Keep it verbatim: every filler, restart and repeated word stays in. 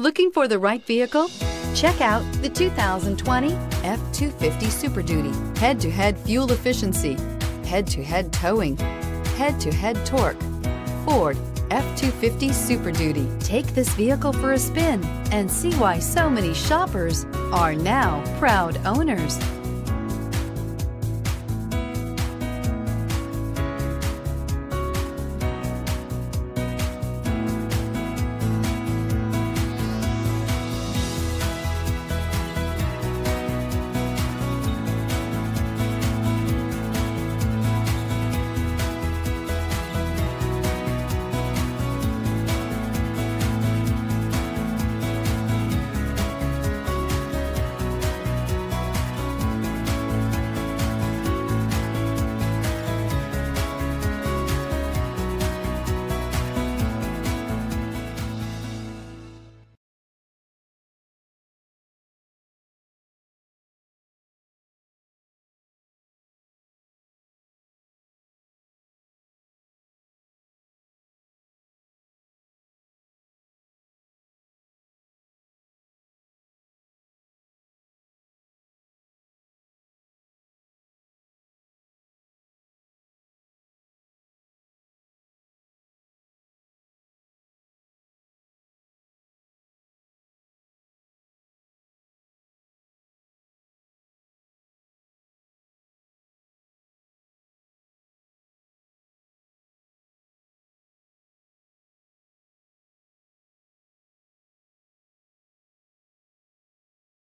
Looking for the right vehicle? Check out the two thousand twenty F two fifty Super Duty. Head-to-head fuel efficiency, head-to-head towing, head-to-head torque. Ford F two fifty Super Duty. Take this vehicle for a spin and see why so many shoppers are now proud owners.